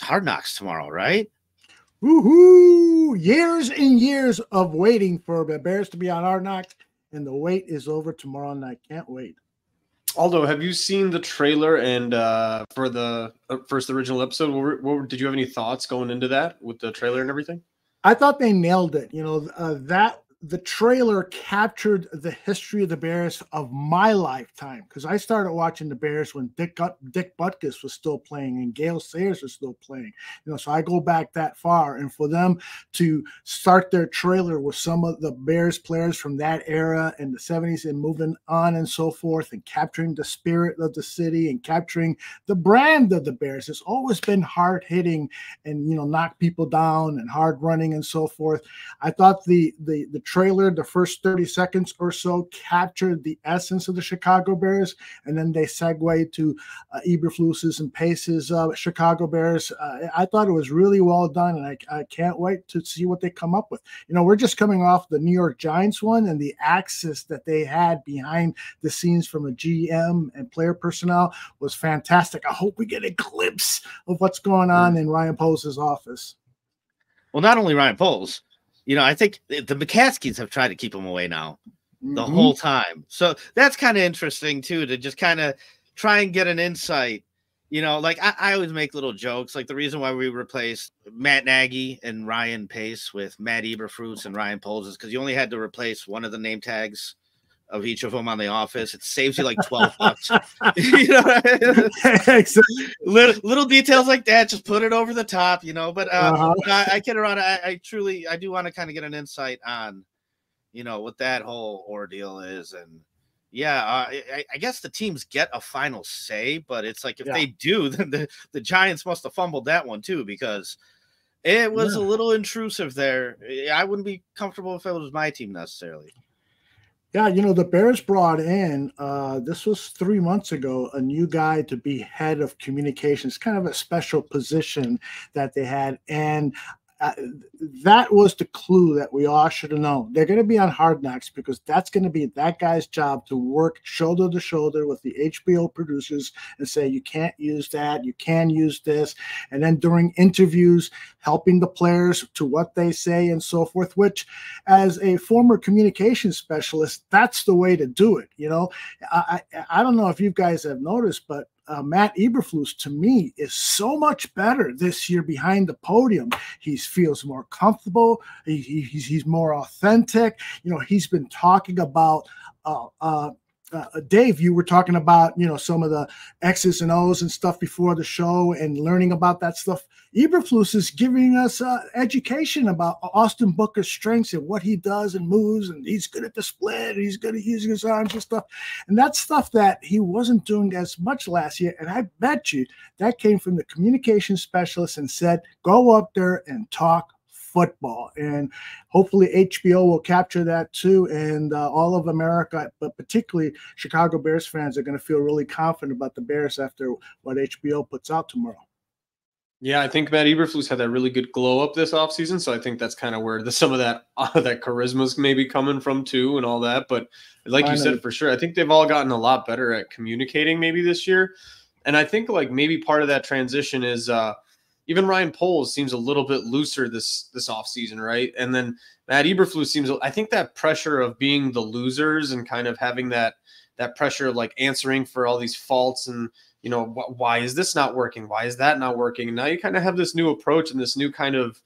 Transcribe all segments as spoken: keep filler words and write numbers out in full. at Hard Knocks tomorrow, right? Woohoo! Years and years of waiting for the Bears to be on Hard Knocks, and the wait is over tomorrow night. Can't wait. Aldo, have you seen the trailer and uh, for the first original episode? What, what, did you have any thoughts going into that with the trailer and everything? I thought they nailed it. You know, uh, that the trailer captured the history of the Bears of my lifetime, because I started watching the Bears when Dick Dick Butkus was still playing and Gale Sayers was still playing. You know, so I go back that far, and for them to start their trailer with some of the Bears players from that era in the seventies and moving on and so forth, and capturing the spirit of the city and capturing the brand of the Bears. It's always been hard hitting and, you know, knock people down and hard running and so forth. I thought the the the trailer, the first thirty seconds or so, captured the essence of the Chicago Bears, and then they segued to uh, Eberflus's and Pace's uh, Chicago Bears. Uh, I thought it was really well done, and I, I can't wait to see what they come up with. You know, we're just coming off the New York Giants one and the access that they had behind the scenes from a G M and player personnel was fantastic. I hope we get a glimpse of what's going on in Ryan Poles' office. Well, not only Ryan Poles. You know, I think the McCaskeys have tried to keep him away now the mm-hmm. whole time. So that's kind of interesting, too, to just kind of try and get an insight. You know, like I, I always make little jokes. Like the reason why we replaced Matt Nagy and Ryan Pace with Matt Eberflus and Ryan Poles is because you only had to replace one of the name tags of each of them on the office. It saves you like twelve bucks. You know what I mean? Exactly. little, little details like that, just put it over the top, you know, but, uh, uh-huh. but I, I kid around. I, I truly, I do want to kind of get an insight on, you know, what that whole ordeal is. And yeah, uh, I, I guess the teams get a final say, but it's like, if yeah. they do, then the, the Giants must've fumbled that one too, because it was yeah. a little intrusive there. I wouldn't be comfortable if it was my team necessarily. Yeah, you know, the Bears brought in, uh, this was three months ago, a new guy to be head of communications, kind of a special position that they had. And uh, that was the clue that we all should have known. They're going to be on Hard Knocks because that's going to be that guy's job to work shoulder to shoulder with the H B O producers and say, you can't use that, you can use this. And then during interviews, helping the players to what they say and so forth, which as a former communications specialist, that's the way to do it. You know, I, I, I don't know if you guys have noticed, but Uh, Matt Eberflus, to me, is so much better this year behind the podium. He feels more comfortable. He, he, he's, he's more authentic. You know, he's been talking about uh, uh, Uh, Dave, you were talking about, you know, some of the X's and O's and stuff before the show and learning about that stuff. Eberflus is giving us uh, education about Austin Booker's strengths and what he does and moves, and he's good at the split, and he's good at using his arms and stuff. And that's stuff that he wasn't doing as much last year. And I bet you that came from the communication specialist and said, go up there and talk football. And hopefully H B O will capture that too. And uh, all of America, but particularly Chicago Bears fans, are going to feel really confident about the Bears after what H B O puts out tomorrow. Yeah, I think Matt Eberflus had that really good glow up this offseason. So I think that's kind of where the, some of that uh, that charisma's maybe coming from too and all that. But like you said, for sure, I think they've all gotten a lot better at communicating maybe this year. And I think like maybe part of that transition is uh, – even Ryan Poles seems a little bit looser this this offseason, right? And then Matt Eberflus seems, I think that pressure of being the losers and kind of having that that pressure of like answering for all these faults and, you know, wh why is this not working? Why is that not working? And now you kind of have this new approach and this new kind of,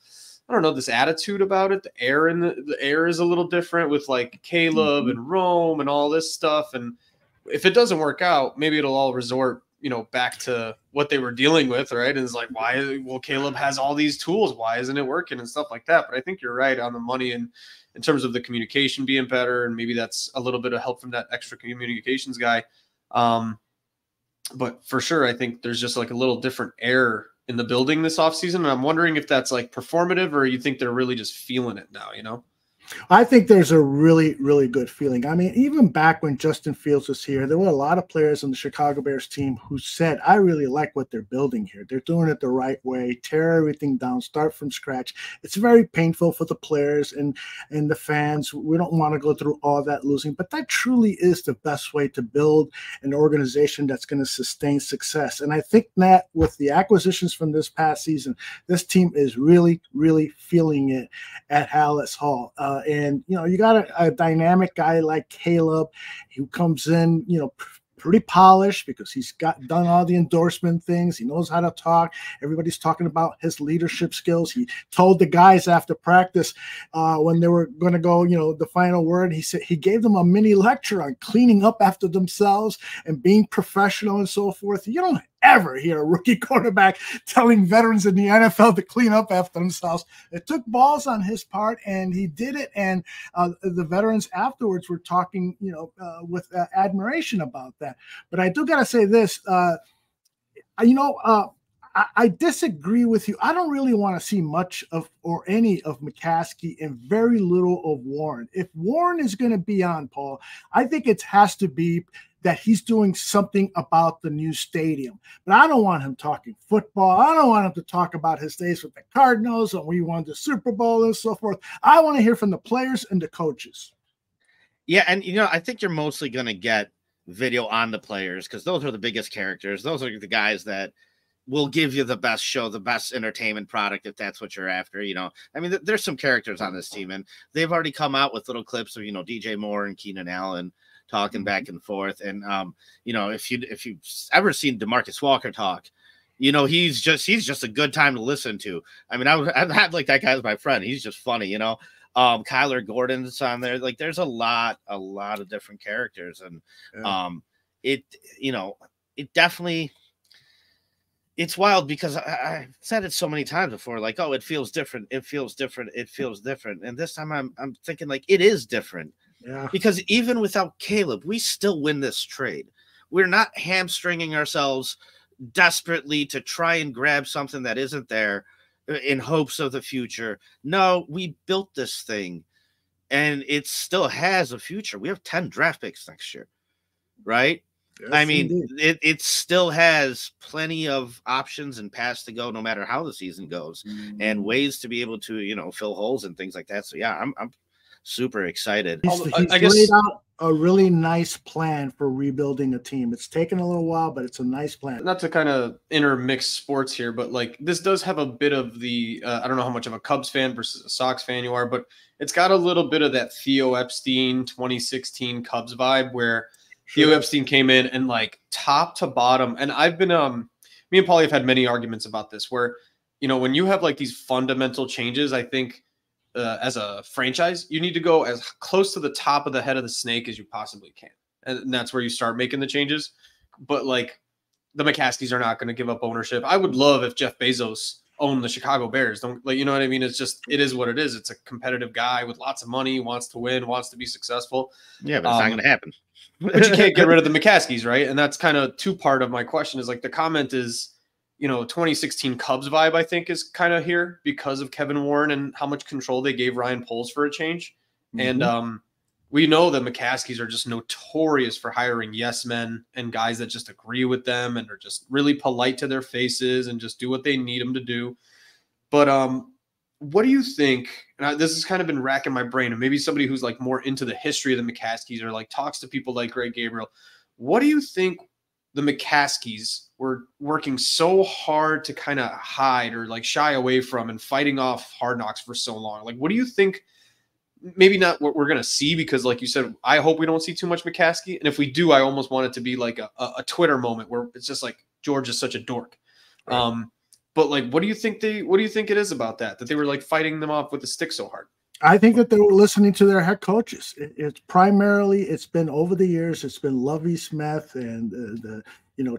I don't know, this attitude about it. The air in the, the air is a little different with like Caleb mm-hmm. and Rome and all this stuff. And if it doesn't work out, maybe it'll all resort, you know, back to what they were dealing with, right? And it's like, why, well, Caleb has all these tools, why isn't it working and stuff like that? But I think you're right on the money and in terms of the communication being better, and maybe that's a little bit of help from that extra communications guy. Um, but for sure, I think there's just like a little different air in the building this offseason, and I'm wondering if that's like performative or you think they're really just feeling it now, you know? I think there's a really, really good feeling. I mean, even back when Justin Fields was here, there were a lot of players on the Chicago Bears team who said, I really like what they're building here. They're doing it the right way, tear everything down, start from scratch. It's very painful for the players and, and the fans. We don't want to go through all that losing, but that truly is the best way to build an organization that's going to sustain success. And I think that with the acquisitions from this past season, this team is really, really feeling it at Hallis Hall. Uh, and, you know, you got a, a dynamic guy like Caleb who comes in, you know, pr pretty polished because he's got done all the endorsement things. He knows how to talk. Everybody's talking about his leadership skills. He told the guys after practice uh, when they were going to go, you know, the final word, he said he gave them a mini lecture on cleaning up after themselves and being professional and so forth. You don't ever hear a rookie quarterback telling veterans in the N F L to clean up after themselves. It took balls on his part, and he did it. And uh, the veterans afterwards were talking, you know, uh, with uh, admiration about that. But I do got to say this, uh, you know, uh, I disagree with you. I don't really want to see much of or any of McCaskey and very little of Warren. If Warren is going to be on, Paul, I think it has to be that he's doing something about the new stadium. But I don't want him talking football. I don't want him to talk about his days with the Cardinals and we won the Super Bowl and so forth. I want to hear from the players and the coaches. Yeah, and, you know, I think you're mostly going to get video on the players because those are the biggest characters. Those are the guys that – will give you the best show, the best entertainment product, if that's what you're after, you know. I mean, th there's some characters on this team, and they've already come out with little clips of, you know, D J Moore and Keenan Allen talking back and forth. And, um, you know, if, you, if you've ever seen DeMarcus Walker talk, you know, he's just he's just a good time to listen to. I mean, I was, I've had, like, that guy's my friend. He's just funny, you know. Um, Kyler Gordon's on there. Like, there's a lot, a lot of different characters. And yeah. um, it, you know, it definitely – it's wild because I, I said it so many times before, like, oh, it feels different. It feels different. It feels different. And this time I'm, I'm thinking, like, it is different. Yeah. Because even without Caleb, we still win this trade. We're not hamstringing ourselves desperately to try and grab something that isn't there in hopes of the future. No, we built this thing, and it still has a future. We have ten draft picks next year, right? Yes, I mean, it, it still has plenty of options and paths to go no matter how the season goes, mm-hmm. and ways to be able to, you know, fill holes and things like that. So, yeah, I'm, I'm super excited. He's, he's I, I guess, laid out a really nice plan for rebuilding a team. It's taken a little while, but it's a nice plan. Not to kind of intermix sports here, but, like, this does have a bit of the uh, – I don't know how much of a Cubs fan versus a Sox fan you are, but it's got a little bit of that Theo Epstein twenty sixteen Cubs vibe where – Theo Epstein came in and, like, top to bottom. And I've been, um, me and Paulie have had many arguments about this where, you know, when you have, like, these fundamental changes, I think uh, as a franchise, you need to go as close to the top of the head of the snake as you possibly can. And that's where you start making the changes. But, like, the McCaskeys are not going to give up ownership. I would love if Jeff Bezos owned the Chicago Bears. Don't, like, you know what I mean? It's just, it is what it is. It's a competitive guy with lots of money, wants to win, wants to be successful. Yeah, but it's um, not going to happen. But you can't get rid of the McCaskeys, right? And that's kind of two part of my question is, like, the comment is, you know, twenty sixteen Cubs vibe, I think, is kind of here because of Kevin Warren and how much control they gave Ryan Poles for a change. Mm-hmm. And um, we know the McCaskeys are just notorious for hiring yes men and guys that just agree with them and are just really polite to their faces and just do what they need them to do. But um, what do you think? And I, this has kind of been racking my brain, and maybe somebody who's, like, more into the history of the McCaskeys or, like, talks to people like Greg Gabriel. What do you think the McCaskeys were working so hard to kind of hide or, like, shy away from and fighting off Hard Knocks for so long? Like, what do you think? Maybe not what we're going to see, because, like you said, I hope we don't see too much McCaskey. And if we do, I almost want it to be like a, a Twitter moment where it's just like, George is such a dork. Right. Um, But, like, what do you think they, what do you think it is about that, that they were, like, fighting them off with a stick so hard? I think that they were listening to their head coaches. It, it's primarily, it's been over the years, it's been Lovie Smith and uh, the, you know,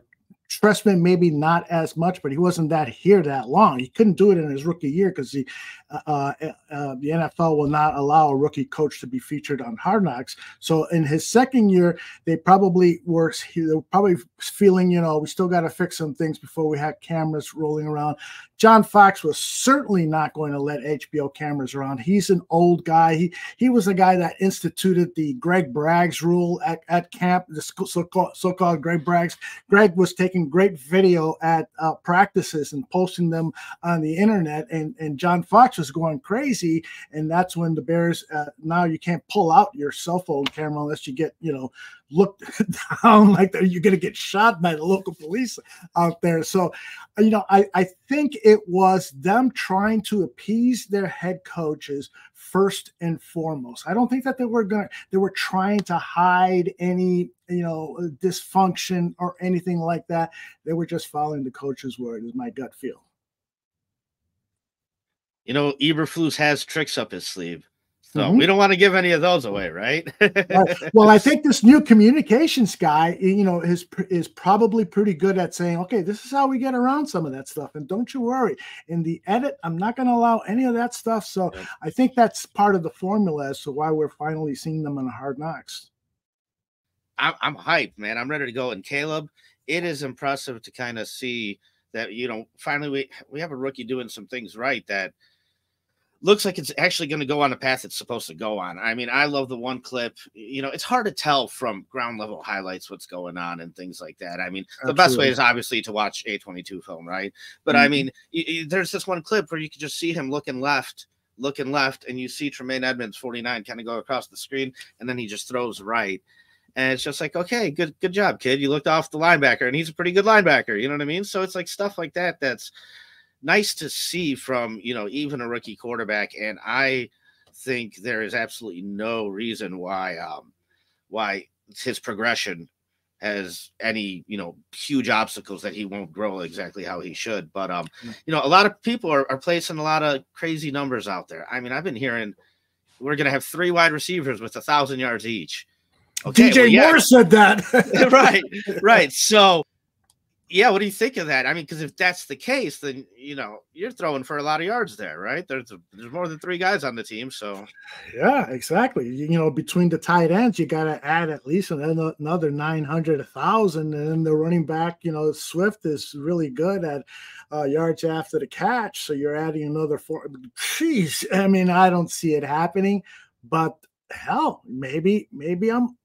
Tressman, maybe not as much, but he wasn't that here that long. He couldn't do it in his rookie year because he, uh, uh, the N F L will not allow a rookie coach to be featured on Hard Knocks. So in his second year, they probably were, they were probably feeling, you know, we still got to fix some things before we had cameras rolling around. John Fox was certainly not going to let H B O cameras around. He's an old guy. He he was the guy that instituted the Greg Braggs rule at, at camp, the so-called so-called Greg Braggs. Greg was taking great video at uh, practices and posting them on the internet, and, and John Fox was going crazy, and that's when the Bears, uh, now you can't pull out your cell phone camera unless you get, you know, looked down like that. You're going to get shot by the local police out there. So, you know, I, I think it was them trying to appease their head coaches first and foremost. I don't think that they were going to, they were trying to hide any, you know, dysfunction or anything like that. They were just following the coach's word, is my gut feel. You know, Eberflus has tricks up his sleeve. So mm-hmm. we don't want to give any of those away, right? Well, I think this new communications guy, you know, is is probably pretty good at saying, okay, this is how we get around some of that stuff. And don't you worry. In the edit, I'm not going to allow any of that stuff. So yeah. I think that's part of the formula as to why we're finally seeing them on Hard Knocks. I'm, I'm hyped, man. I'm ready to go. And Caleb, it is impressive to kind of see that, you know, finally we, we have a rookie doing some things right that looks like it's actually going to go on the path it's supposed to go on. I mean, I love the one clip. You know, it's hard to tell from ground level highlights what's going on and things like that. I mean, Absolutely. the best way is obviously to watch A twenty-two film, right? But mm-hmm. I mean, you, you, there's this one clip where you can just see him looking left, looking left, and you see Tremaine Edmonds, forty-nine, kind of go across the screen, and then he just throws right. And it's just like, okay, good good job, kid. You looked off the linebacker, and he's a pretty good linebacker. You know what I mean? So it's like stuff like that that's nice to see from, you know, even a rookie quarterback. And I think there is absolutely no reason why um why his progression has any, you know, huge obstacles that he won't grow exactly how he should. But um you know, a lot of people are, are placing a lot of crazy numbers out there. I mean, I've been hearing we're gonna have three wide receivers with a thousand yards each. Okay, D J well, yeah. Moore said that. right, right. So yeah, what do you think of that? I mean, because if that's the case, then, you know, you're throwing for a lot of yards there, right? There's a, there's more than three guys on the team, so. Yeah, exactly. You, you know, between the tight ends, you got to add at least another nine hundred, one thousand, and then the running back, you know, Swift is really good at uh, yards after the catch, so you're adding another four. Jeez, I mean, I don't see it happening, but hell, maybe maybe I'm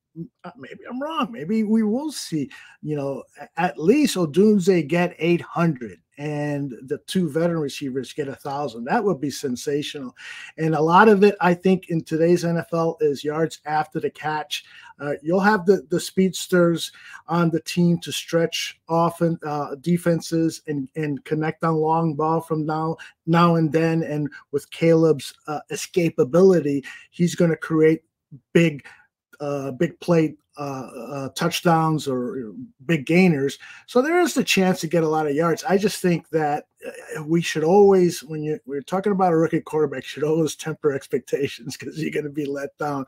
Maybe I'm wrong. Maybe we will see, you know, at least Odunze get eight hundred and the two veteran receivers get a thousand. That would be sensational. And a lot of it, I think, in today's N F L is yards after the catch. Uh, you'll have the, the speedsters on the team to stretch off and, uh, defenses and, and connect on long ball from now, now and then. And with Caleb's uh, escapability, he's going to create big Uh, big play uh, uh, touchdowns or, or big gainers. So there is the chance to get a lot of yards. I just think that we should always, when you, we're talking about a rookie quarterback, should always temper expectations because you're going to be let down.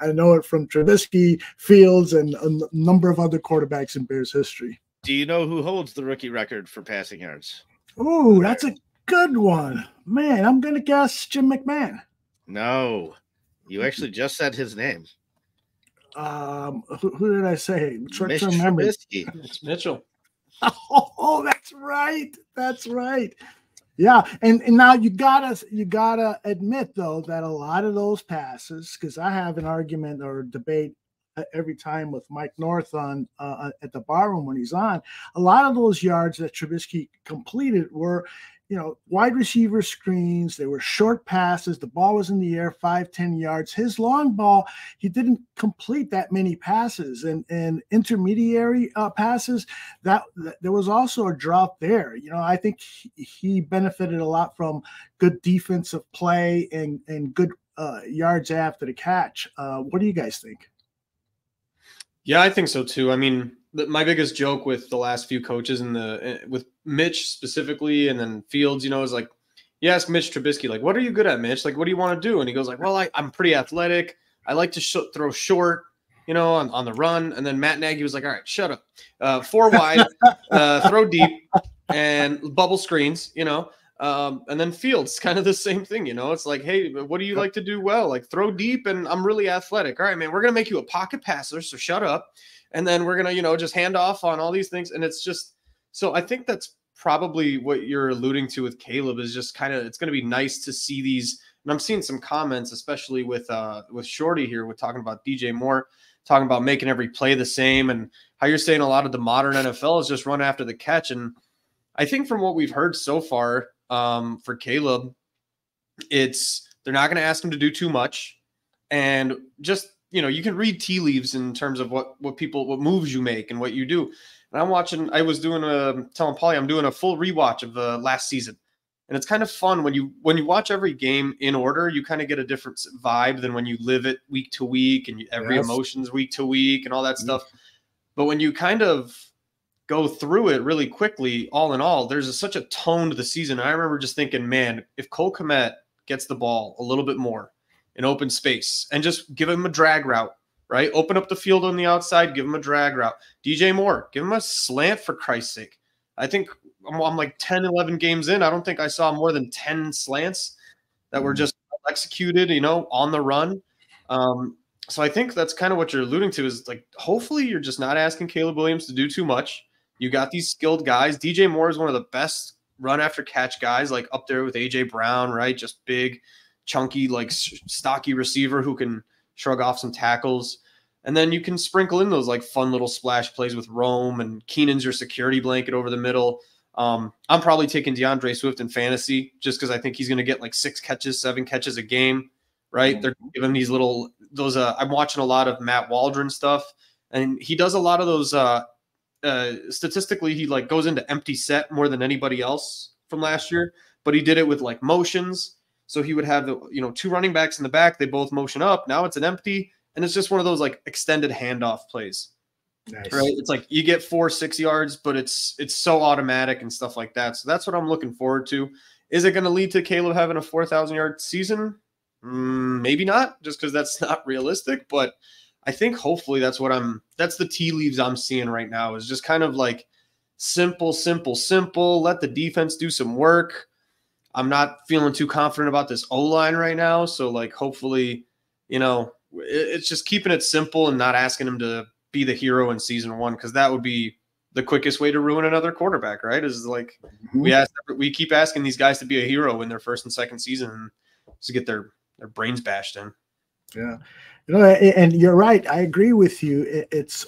I know it from Trubisky, Fields, and a number of other quarterbacks in Bears history. Do you know who holds the rookie record for passing yards? Oh, that's a good one. Man, I'm going to guess Jim McMahon. No, you actually just said his name. Um, who, who did I say? Mitch Trubisky. It's Mitchell. Oh, oh, that's right. That's right. Yeah, and, and now you gotta you gotta admit though that a lot of those passes, because I have an argument or debate every time with Mike North on uh, at the bar room when he's on, a lot of those yards that Trubisky completed were, you know, wide receiver screens. They were short passes. The ball was in the air, five, ten yards. His long ball, he didn't complete that many passes. And and intermediary uh, passes, that, that there was also a drop there. You know, I think he, he benefited a lot from good defensive play and, and good uh, yards after the catch. Uh, what do you guys think? Yeah, I think so too. I mean, my biggest joke with the last few coaches and the with Mitch specifically and then Fields, you know, is like, you ask Mitch Trubisky, like, what are you good at, Mitch? Like, what do you want to do? And he goes like, well, I, I'm pretty athletic. I like to sh throw short. you know, on, on the run. And then Matt Nagy was like, all right, shut up. Uh, four wide, uh, throw deep, and bubble screens, you know. Um, and then Fields, kind of the same thing, you know. It's like, hey, what do you like to do well? Like, throw deep, and I'm really athletic. All right, man, we're going to make you a pocket passer, so shut up. And then we're going to, you know, just hand off on all these things. And it's just – so I think that's probably what you're alluding to with Caleb is just kind of – it's going to be nice to see these – and I'm seeing some comments, especially with uh, with Shorty here, with talking about D J Moore, talking about making every play the same, and how you're saying a lot of the modern N F L is just run after the catch. And I think from what we've heard so far um, for Caleb, it's they're not going to ask him to do too much. And just, you know, you can read tea leaves in terms of what what people, what moves you make and what you do. And I'm watching, I was doing a, telling Paulie, I'm doing a full rewatch of the last season. And it's kind of fun when you when you watch every game in order, you kind of get a different vibe than when you live it week to week and you, every yes. emotion's week to week and all that stuff. Mm-hmm. But when you kind of go through it really quickly, all in all, there's a, such a tone to the season. And I remember just thinking, man, if Cole Kmet gets the ball a little bit more in open space and just give him a drag route, right? Open up the field on the outside, give him a drag route. D J Moore, give him a slant for Christ's sake. I think I'm, I'm like ten, eleven games in. I don't think I saw more than ten slants that were just executed, you know, on the run. Um, so I think that's kind of what you're alluding to is like, hopefully you're just not asking Caleb Williams to do too much. You got these skilled guys. D J Moore is one of the best run after catch guys, like up there with A J Brown, right? Just big, chunky, like stocky receiver who can shrug off some tackles. And then you can sprinkle in those like fun little splash plays with Rome, and Keenan's your security blanket over the middle. Um, I'm probably taking DeAndre Swift in fantasy just because I think he's going to get like six catches, seven catches a game, right? Mm-hmm. They're giving these little those. Uh, I'm watching a lot of Matt Waldron stuff, and he does a lot of those. Uh, uh, statistically, he like goes into empty set more than anybody else from last year, but he did it with like motions. So he would have the you know two running backs in the back. They both motion up. Now it's an empty. And it's just one of those like extended handoff plays, nice. Right? It's like you get four, six yards, but it's it's so automatic and stuff like that. So that's what I'm looking forward to. Is it going to lead to Caleb having a four thousand yard season? Mm, maybe not, just because that's not realistic. But I think hopefully that's what I'm – that's the tea leaves I'm seeing right now is just kind of like simple, simple, simple. Let the defense do some work. I'm not feeling too confident about this O-line right now. So, like, hopefully, you know – it's just keeping it simple and not asking him to be the hero in season one, because that would be the quickest way to ruin another quarterback, right? Is like mm-hmm. we ask, we keep asking these guys to be a hero in their first and second season and just to get their, their brains bashed in. Yeah. You know, and you're right. I agree with you. It's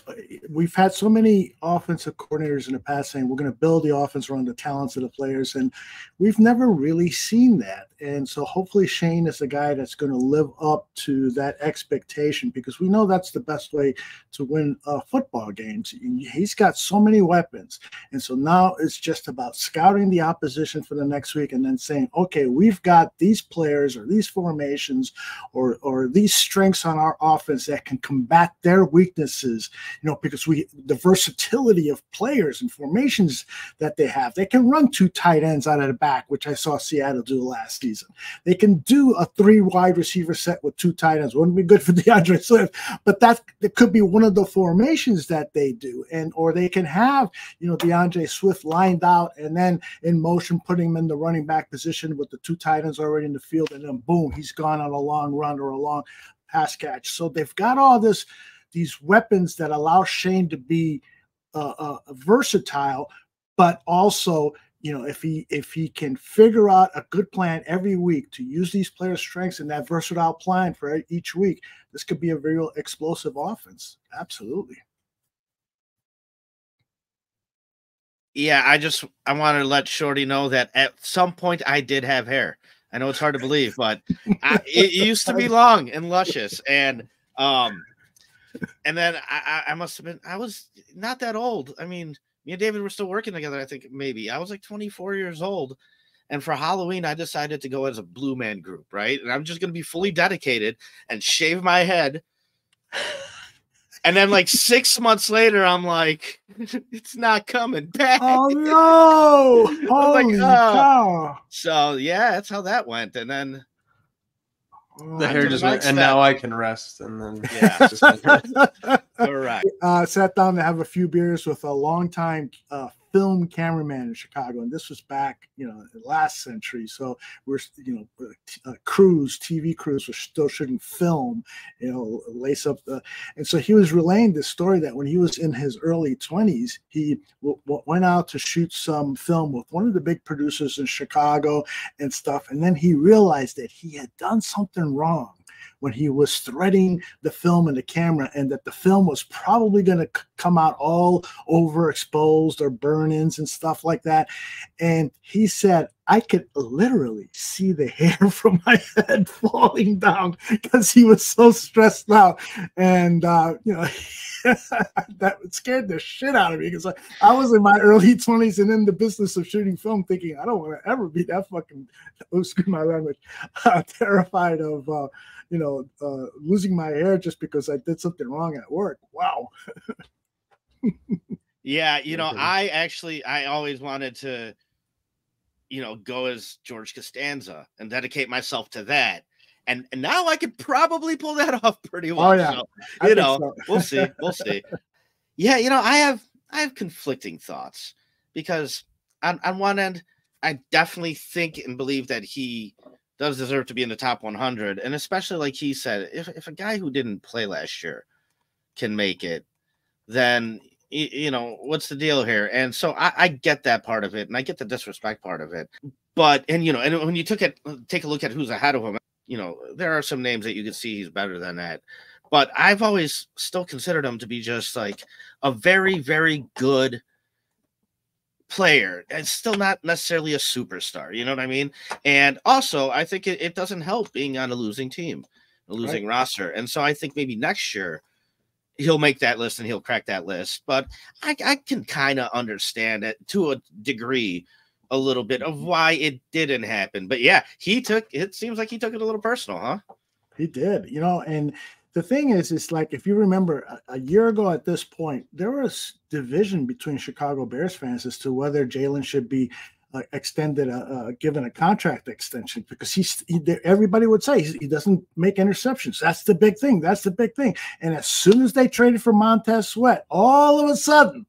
we've had so many offensive coordinators in the past saying we're going to build the offense around the talents of the players, and we've never really seen that. And so hopefully Shane is the guy that's going to live up to that expectation, because we know that's the best way to win uh, football games. He's got so many weapons, and so now it's just about scouting the opposition for the next week and then saying, okay, we've got these players or these formations or or these strengths on our Our offense that can combat their weaknesses, you know, because we the versatility of players and formations that they have. They can run two tight ends out of the back, which I saw Seattle do last season. They can do a three wide receiver set with two tight ends. Wouldn't be good for DeAndre Swift, but that it could be one of the formations that they do, and or they can have you know DeAndre Swift lined out and then in motion putting him in the running back position with the two tight ends already in the field, and then boom, he's gone on a long run or a long pass catch. So they've got all this, these weapons that allow Shane to be uh, uh, versatile, but also, you know, if he if he can figure out a good plan every week to use these players' strengths and that versatile plan for each week, this could be a real explosive offense. Absolutely. Yeah, I just I wanted to let Shorty know that at some point I did have hair. I know it's hard to believe, but I, it used to be long and luscious. And, um, and then I, I must've been, I was not that old. I mean, me and David were still working together. I think maybe I was like twenty-four years old. And for Halloween, I decided to go as a blue man group. Right. And I'm just going to be fully dedicated and shave my head. And then like six months later, I'm like, it's not coming back. Oh, no. Holy like, oh. cow. So, yeah, that's how that went. And then The I hair just went, and now I can rest. And then, yeah, just all right. Uh, sat down to have a few beers with a longtime uh, film cameraman in Chicago, and this was back, you know, last century. So we're, you know, uh, crews, T V crews, were still shooting film, you know, lace up the. And so he was relaying this story that when he was in his early twenties, he w w went out to shoot some film with one of the big producers in Chicago and stuff, and then he realized that he had done something wrong when he was threading the film and the camera, and that the film was probably going to come out all overexposed or burn-ins and stuff like that. And he said, I could literally see the hair from my head falling down because he was so stressed out. And, uh, you know, that scared the shit out of me because I, I was in my early twenties and in the business of shooting film thinking, I don't want to ever be that fucking, oh, excuse my language, uh, terrified of, uh, you know, uh, losing my hair just because I did something wrong at work. Wow. Yeah, you know, I actually, I always wanted to, you know, go as George Costanza and dedicate myself to that. And, and now I could probably pull that off pretty well. Oh, yeah. So, you know, so. We'll see. We'll see. Yeah. You know, I have, I have conflicting thoughts because on, on one end, I definitely think and believe that he does deserve to be in the top one hundred. And especially like he said, if, if a guy who didn't play last year can make it, then, you know, what's the deal here? And so I, I get that part of it, and I get the disrespect part of it. But, and, you know, and when you took it, take a look at who's ahead of him, you know, there are some names that you can see he's better than that. But I've always still considered him to be just like a very, very good player and still not necessarily a superstar. You know what I mean? And also, I think it, it doesn't help being on a losing team, a losing right. roster. And so I think maybe next year, he'll make that list and he'll crack that list. But I, I can kind of understand it to a degree a little bit of why it didn't happen. But yeah, he took, it seems like he took it a little personal, huh? He did, you know, and the thing is, it's like, if you remember a, a year ago at this point, there was division between Chicago Bears fans as to whether Jaylon should be Uh, extended, a, uh, given a contract extension, because he's, he, everybody would say he doesn't make interceptions. That's the big thing. That's the big thing. And as soon as they traded for Montez Sweat, all of a sudden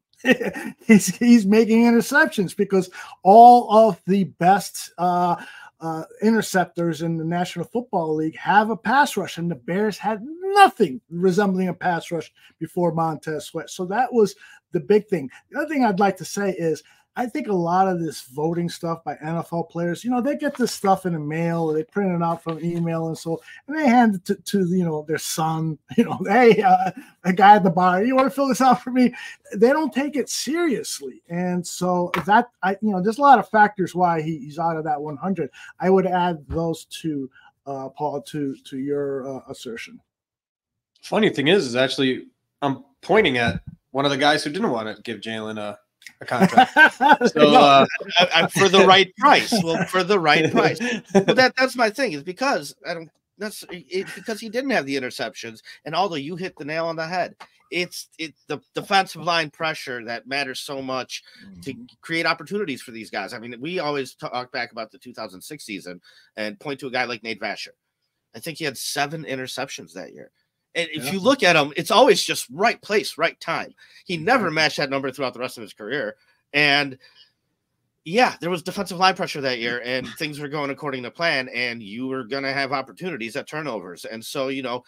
he's, he's making interceptions because all of the best uh, uh, interceptors in the National Football League have a pass rush, and the Bears had nothing resembling a pass rush before Montez Sweat. So that was the big thing. The other thing I'd like to say is, I think a lot of this voting stuff by N F L players, you know, they get this stuff in the mail, or they print it out from email, and so, and they hand it to, to you know, their son, you know, hey, uh, a guy at the bar, you want to fill this out for me? They don't take it seriously, and so that, I, you know, there's a lot of factors why he, he's out of that one hundred. I would add those two, uh, Paul, to to your uh, assertion. Funny thing is, is actually I'm pointing at one of the guys who didn't want to give Jaylon a. A contract. So uh, I, I, for the right price. Well, for the right price. But that, that's my thing, is because I don't, that's it, because he didn't have the interceptions. And although you hit the nail on the head, it's it's the defensive line pressure that matters so much to create opportunities for these guys. I mean, we always talk back about the two thousand six season and point to a guy like Nate Vasher. I think he had seven interceptions that year. And if yeah. you look at him, it's always just right place, right time. He never matched that number throughout the rest of his career. And yeah, there was defensive line pressure that year, and things were going according to plan, and you were going to have opportunities at turnovers. And so, you know,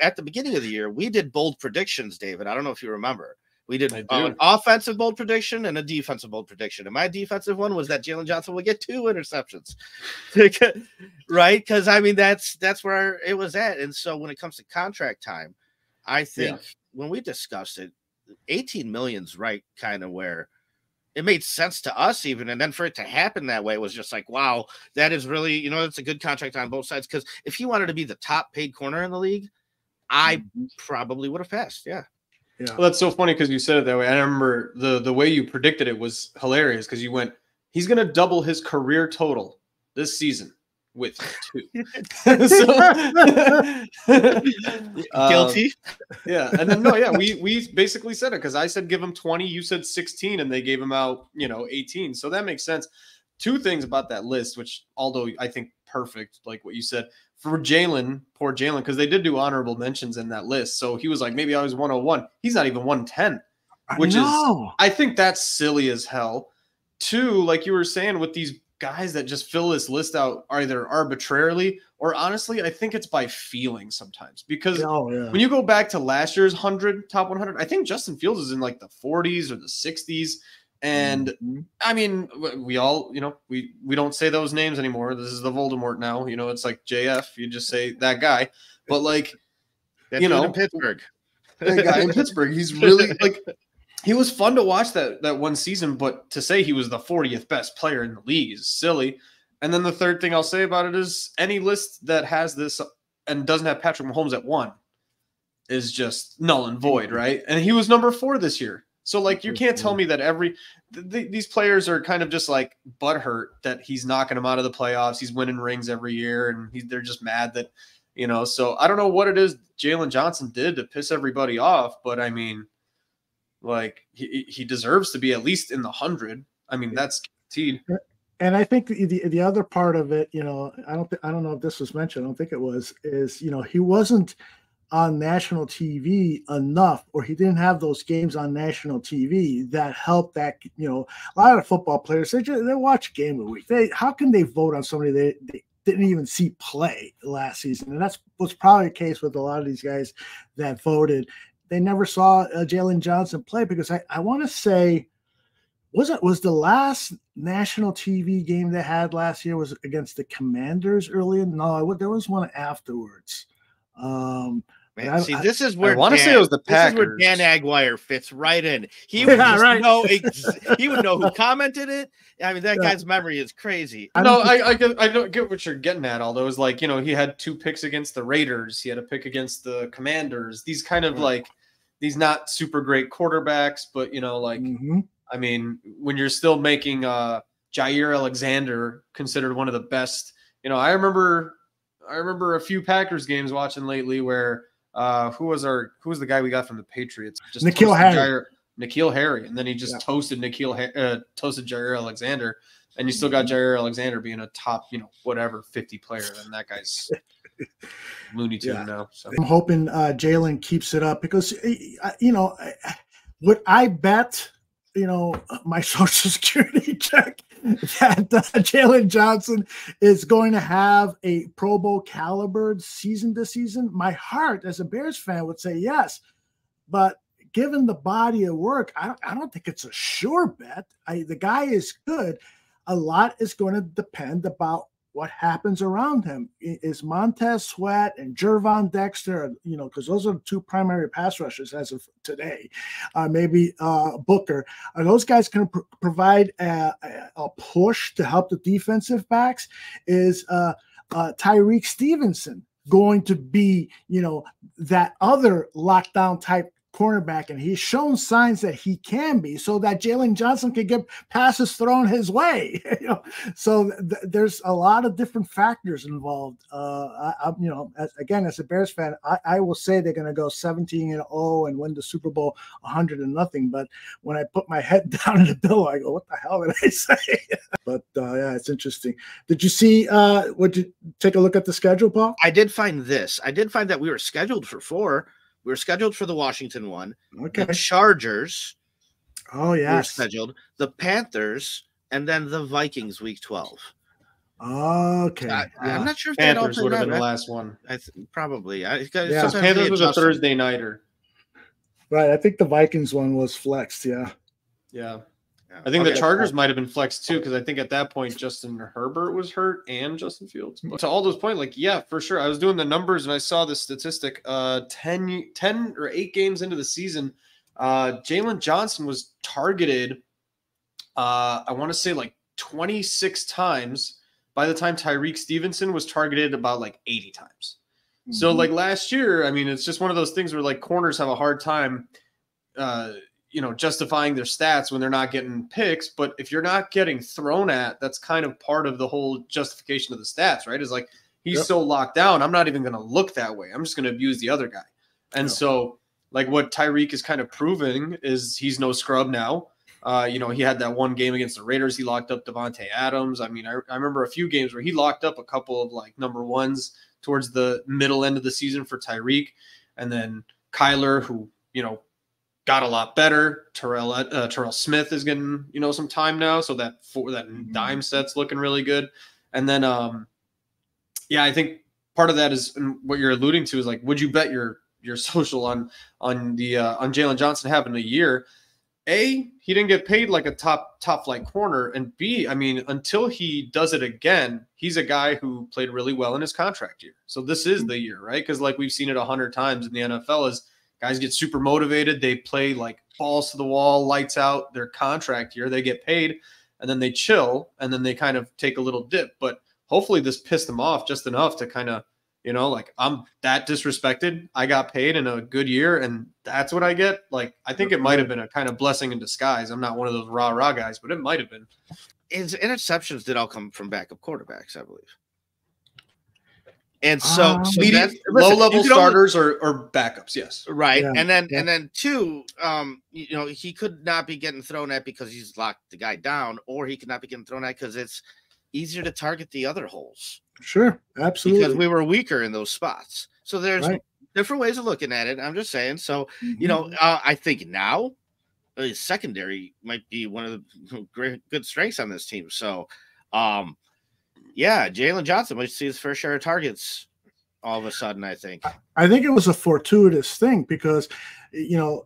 at the beginning of the year, we did bold predictions, David. I don't know if you remember. We did an offensive bold prediction and a defensive bold prediction. And my defensive one was that Jaylon Johnson would get two interceptions, right? Because, I mean, that's that's where it was at. And so when it comes to contract time, I think yeah. when we discussed it, eighteen million's right, kind of where it made sense to us even. And then for it to happen that way was just like, wow, that is really, you know, it's a good contract on both sides. Because if he wanted to be the top paid corner in the league, I probably would have passed, yeah. Yeah. Well, that's so funny because you said it that way. I remember the the way you predicted it was hilarious because you went, he's going to double his career total this season with two. So, guilty. Um, yeah. And then, no, yeah, we, we basically said it because I said give him twenty. You said sixteen, and they gave him out, you know, eighteen. So that makes sense. Two things about that list, which although I think perfect, like what you said, for Jaylon, poor Jaylon, because they did do honorable mentions in that list. So he was like, maybe I was one oh one. He's not even one ten, which is, I think that's silly as hell. Two, like you were saying, with these guys that just fill this list out either arbitrarily or honestly, I think it's by feeling sometimes. Because oh, yeah. when you go back to last year's one hundred, top one hundred, I think Justin Fields is in like the forties or the sixties. And mm-hmm. I mean, we all, you know, we, we don't say those names anymore. This is the Voldemort now. You know, it's like J F. You just say that guy. But like, That's you know, in Pittsburgh. That guy in Pittsburgh, he's really like – he was fun to watch that that one season, but to say he was the fortieth best player in the league is silly. And then the third thing I'll say about it is any list that has this and doesn't have Patrick Mahomes at one is just null and void, right? And he was number four this year. So, like, you can't tell me that every th – th these players are kind of just, like, butthurt that he's knocking them out of the playoffs. He's winning rings every year, and he, they're just mad that – you know, so I don't know what it is Jaylon Johnson did to piss everybody off, but, I mean – like he, he deserves to be at least in the hundred. I mean, that's guaranteed. And I think the, the the other part of it, you know, I don't I don't know if this was mentioned. I don't think it was. Is you know he wasn't on national T V enough, or he didn't have those games on national T V that helped. That you know, a lot of football players they just, they watch game of the week. They how can they vote on somebody they they didn't even see play last season? And that's was probably the case with a lot of these guys that voted. They never saw uh, Jaylon Johnson play because I, I want to say, was it was the last national T V game they had last year was against the Commanders earlier? No, I, there was one afterwards. Um, Man, I, see, I, this is where I want to say it was the Packers. This is where Dan Aguirre fits right in. He would yeah, right. know he would know who commented it. I mean, that yeah. guy's memory is crazy. I no, I I get, I don't get what you're getting at. Although it's like you know he had two picks against the Raiders. He had a pick against the Commanders. These kind of yeah. like these not super great quarterbacks, but you know like mm-hmm. I mean when you're still making uh, Jaire Alexander considered one of the best. You know I remember I remember a few Packers games watching lately where. Uh, who was our? Who was the guy we got from the Patriots? Just N'Keal Harry. N'Keal Harry, and then he just yeah. toasted N'Keal uh, toasted Jaire Alexander, and you still got Jaire Alexander being a top, you know, whatever fifty player, and that guy's Looney Tune yeah. now. So. I'm hoping uh, Jaylon keeps it up because you know what I bet. You know, my social security check that uh, Jaylon Johnson is going to have a Pro Bowl caliber season this season. My heart as a Bears fan would say yes, but given the body of work, I don't, I don't think it's a sure bet. I, the guy is good. A lot is going to depend about what happens around him. Is Montez Sweat and Jervon Dexter, you know, because those are the two primary pass rushers as of today, uh, maybe uh, Booker. Are those guys going to pr provide a, a push to help the defensive backs? Is uh, uh, Tyrique Stevenson going to be, you know, that other lockdown type cornerback? And he's shown signs that he can be, so that Jaylon Johnson could get passes thrown his way. you know, so th there's a lot of different factors involved. Uh, I, I, you know, as, again, as a Bears fan, I, I will say they're going to go seventeen and oh and win the Super Bowl one hundred and nothing. But when I put my head down in the pillow, I go, "What the hell did I say?" But uh, yeah, it's interesting. Did you see? Uh, would you take a look at the schedule, Paul? I did find this. I did find that we were scheduled for four. We were scheduled for the Washington one. Okay. The Chargers. Oh, yeah. We were scheduled. The Panthers and then the Vikings week twelve. Okay. I, yeah. I'm not sure if Panthers would have been the last one. I th probably. I, yeah. Panthers was a Thursday nighter. Right. I think the Vikings one was flexed. Yeah. Yeah. yeah. I think okay. the Chargers might have been flexed too because I think at that point Justin Herbert was hurt and Justin Fields. But to all those points, like, yeah, for sure. I was doing the numbers and I saw this statistic. Uh, ten, ten or eight games into the season, uh, Jaylon Johnson was targeted, uh, I want to say like twenty-six times by the time Tyrique Stevenson was targeted about like eighty times. Mm-hmm. So like last year, I mean, it's just one of those things where like corners have a hard time uh you know, justifying their stats when they're not getting picks. But if you're not getting thrown at, that's kind of part of the whole justification of the stats, right? Is like, he's yep. so locked down. I'm not even going to look that way. I'm just going to abuse the other guy. And yep. so like what Tyrique is kind of proving is he's no scrub now. Uh, you know, he had that one game against the Raiders. He locked up Devontae Adams. I mean, I, I remember a few games where he locked up a couple of like number ones, towards the middle end of the season for Tyrique. And then Kyler, who, you know, got a lot better. Terrell uh, Terrell Smith is getting, you know, some time now. So that for that mm-hmm. dime set's looking really good. And then, um, yeah, I think part of that is what you're alluding to is like, would you bet your your social on on the uh, on Jaylon Johnson having a year? A, he didn't get paid like a top top flight corner, and B, I mean, until he does it again, he's a guy who played really well in his contract year. So this is the year, right? Because like we've seen it a hundred times in the N F L, is guys get super motivated, they play like balls to the wall, lights out their contract year, they get paid, and then they chill, and then they kind of take a little dip. But hopefully this pissed them off just enough to kind of, you know, like, I'm that disrespected. I got paid in a good year, and that's what I get. Like, I think it might have been a kind of blessing in disguise. I'm not one of those rah-rah guys, but it might have been. His interceptions did all come from backup quarterbacks, I believe. And so, um, so low-level starters only, or, or backups, yes. Right. Yeah, and then, yeah. and then two, um, you know, he could not be getting thrown at because he's locked the guy down, or he could not be getting thrown at because it's easier to target the other holes. Sure, absolutely. Because we were weaker in those spots. So there's right. different ways of looking at it. I'm just saying. So, mm-hmm. you know, uh, I think now uh, secondary might be one of the great, good strengths on this team. So, um, yeah, Jaylon Johnson might see his fair share of targets all of a sudden, I think. I think it was a fortuitous thing because, you know,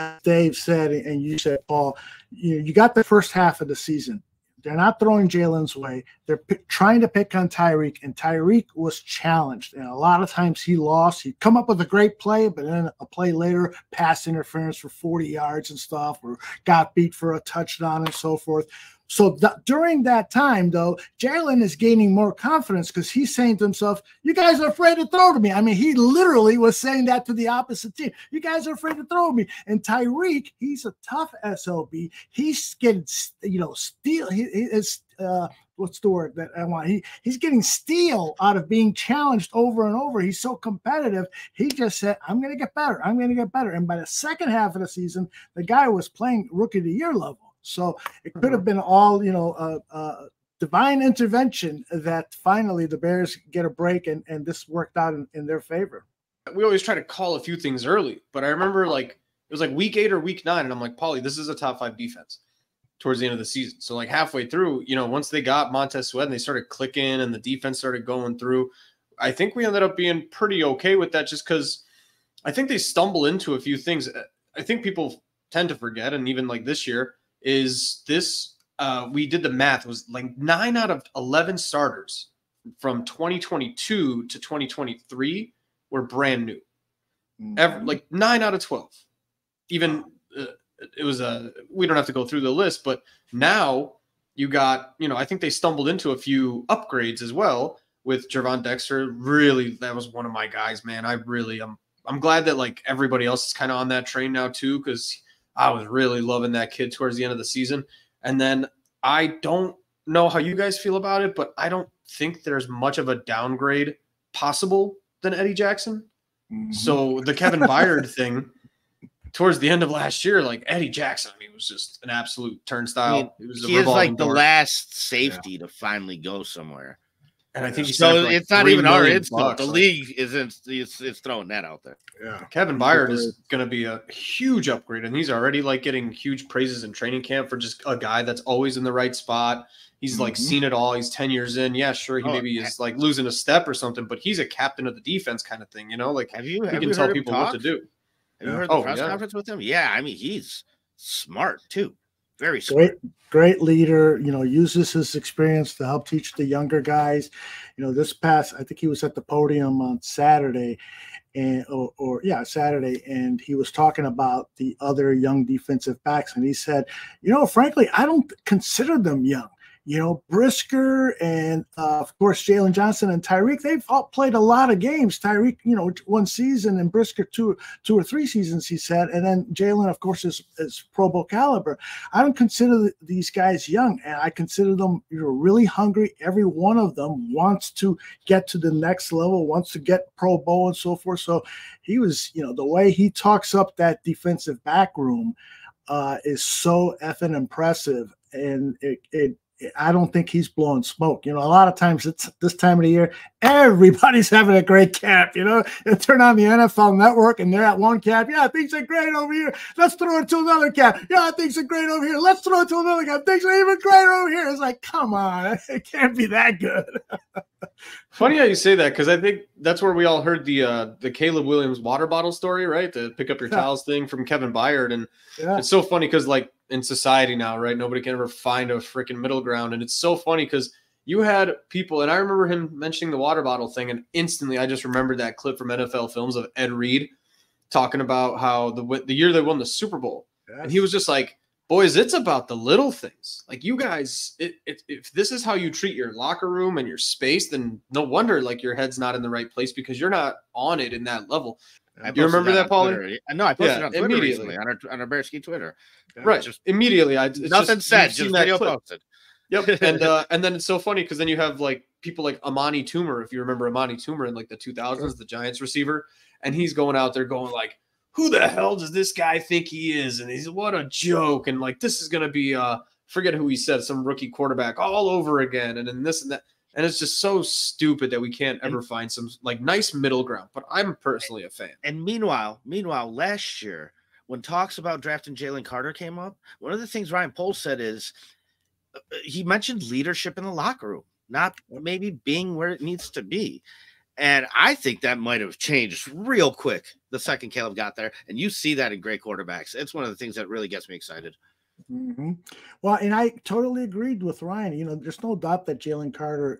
as Dave said and you said, Paul, you, you got the first half of the season. They're not throwing Jalen's way. They're pick, trying to pick on Tyrique, and Tyrique was challenged. And a lot of times he lost. He'd come up with a great play, but then a play later, pass interference for forty yards and stuff, or got beat for a touchdown and so forth. So th during that time, though, Jaylon is gaining more confidence because he's saying to himself, you guys are afraid to throw to me. I mean, he literally was saying that to the opposite team. You guys are afraid to throw to me. And Tyrique, he's a tough S O B. He's getting, you know, steal. He is, uh, what's the word that I want? He, he's getting steel out of being challenged over and over. He's so competitive. He just said, I'm going to get better. I'm going to get better. And by the second half of the season, the guy was playing rookie of the year level. So it could have been all, you know, uh, uh, divine intervention that finally the Bears get a break and, and this worked out in, in their favor. We always try to call a few things early, but I remember like it was like week eight or week nine. And I'm like, Paulie, this is a top five defense towards the end of the season. So like halfway through, you know, once they got Montez Sweat and they started clicking and the defense started going through, I think we ended up being pretty okay with that just because I think they stumble into a few things. I think people tend to forget. And even like this year, is this, uh, we did the math, it was like nine out of eleven starters from twenty twenty-two to twenty twenty-three were brand new. Mm-hmm. Every, like nine out of twelve. Even uh, it was a, we don't have to go through the list, but now you got, you know, I think they stumbled into a few upgrades as well with Jervon Dexter. Really, that was one of my guys, man. I really, I'm, I'm glad that like everybody else is kind of on that train now too, because I was really loving that kid towards the end of the season. And then I don't know how you guys feel about it, but I don't think there's much of a downgrade possible than Eddie Jackson. Mm-hmm. So the Kevin Byard thing towards the end of last year, like Eddie Jackson, I mean, was just an absolute turnstile. I mean, it was a he is like door. the last safety yeah. to finally go somewhere. And I think he's so like it's not even our insult. The league isn't it's, it's throwing that out there. Yeah. Kevin Byard is going to be a huge upgrade, and he's already like getting huge praises in training camp for just a guy that's always in the right spot. He's mm-hmm. like seen it all. He's ten years in. Yeah, sure. He oh, maybe is like losing a step or something, but he's a captain of the defense kind of thing. You know, like have you, he have can you tell people what to do. Have you heard oh, the press yeah. conference with him? Yeah, I mean, he's smart too. Very great, great leader, you know, uses his experience to help teach the younger guys. You know, this past, I think he was at the podium on Saturday and, or, or yeah, Saturday. And he was talking about the other young defensive backs. And he said, you know, frankly, I don't consider them young. You know, Brisker and, uh, of course, Jaylon Johnson and Tyrique, they've all played a lot of games. Tyrique, you know, one season and Brisker two, two or three seasons, he said. And then Jaylon, of course, is, is Pro Bowl caliber. I don't consider th these guys young, and I consider them you know, really hungry. Every one of them wants to get to the next level, wants to get Pro Bowl and so forth. So he was, you know, the way he talks up that defensive back room uh, is so effing impressive. And it, it I don't think he's blowing smoke. You know, a lot of times it's this time of the year, everybody's having a great camp. You know, they turn on the N F L Network and they're at one camp. Yeah, things are great over here. Let's throw it to another camp. Yeah, things are great over here. Let's throw it to another camp. Things are even greater over here. It's like, come on, it can't be that good. Funny how you say that, because I think that's where we all heard the uh, the Caleb Williams water bottle story, right? The pick up your yeah. towels thing from Kevin Byard, and yeah. it's so funny because like. in society now, right? Nobody can ever find a freaking middle ground. And it's so funny because you had people, and I remember him mentioning the water bottle thing, and instantly I just remembered that clip from N F L Films of Ed Reed talking about how the the year they won the Super Bowl. Yes. And he was just like, boys, it's about the little things. Like, you guys, it, it, if this is how you treat your locker room and your space, then no wonder like your head's not in the right place, because you're not on it in that level. You remember that, Paulie? No, I posted yeah, it on Twitter recently, on our, on our Bearski Twitter. Right. Just, immediately. I, nothing just, said, just video posted. Yep. And uh, and then it's so funny because then you have like people like Amani Toomer, if you remember Amani Toomer in like the two thousands, sure. the Giants receiver. And he's going out there going like, who the hell does this guy think he is? And he's, what a joke. And like, this is going to be, uh, forget who he said, some rookie quarterback all over again. And then this and that. And it's just so stupid that we can't ever find some like nice middle ground. But I'm personally a fan. And meanwhile, meanwhile, last year, when talks about drafting Jaylon Carter came up, one of the things Ryan Poles said is uh, he mentioned leadership in the locker room, not maybe being where it needs to be. And I think that might have changed real quick the second Caleb got there. And you see that in great quarterbacks. It's one of the things that really gets me excited. Mm-hmm. Well, and I totally agreed with Ryan. You know, there's no doubt that Jaylon Carter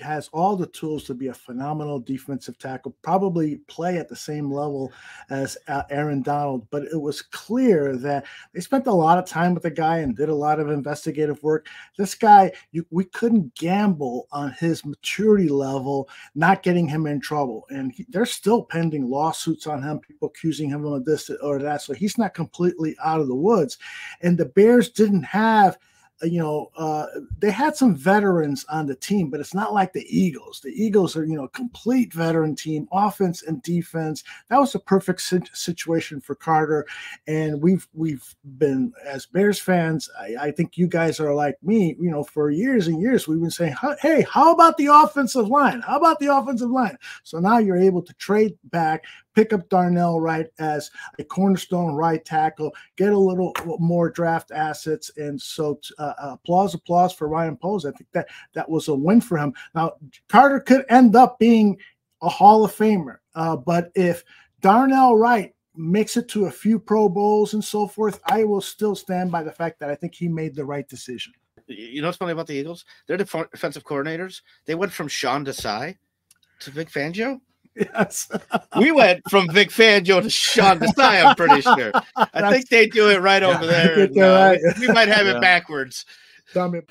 has all the tools to be a phenomenal defensive tackle, probably play at the same level as Aaron Donald. But it was clear that they spent a lot of time with the guy and did a lot of investigative work. This guy, you, we couldn't gamble on his maturity level, not getting him in trouble. And he, there's still pending lawsuits on him, people accusing him of this or that. So he's not completely out of the woods. And the Bears didn't have, you know, uh, they had some veterans on the team, but it's not like the Eagles. The Eagles are, you know, a complete veteran team, offense and defense. That was a perfect situation for Carter. And we've we've been, as Bears fans, I, I think you guys are like me, you know, for years and years we've been saying, hey, how about the offensive line? How about the offensive line? So now you're able to trade back, pick up Darnell Wright as a cornerstone right tackle, get a little more draft assets. And so uh, applause, applause for Ryan Poles. I think that that was a win for him. Now, Carter could end up being a Hall of Famer, uh, but if Darnell Wright makes it to a few Pro Bowls and so forth, I will still stand by the fact that I think he made the right decision. You know what's funny about the Eagles? Their def defensive coordinators, they went from Sean Desai to Vic Fangio. Yes. We went from Vic Fangio to Sean Desai, I'm pretty sure. I That's, think they do it right yeah, over there. And, uh, right. We might have yeah. it backwards. Dumb it.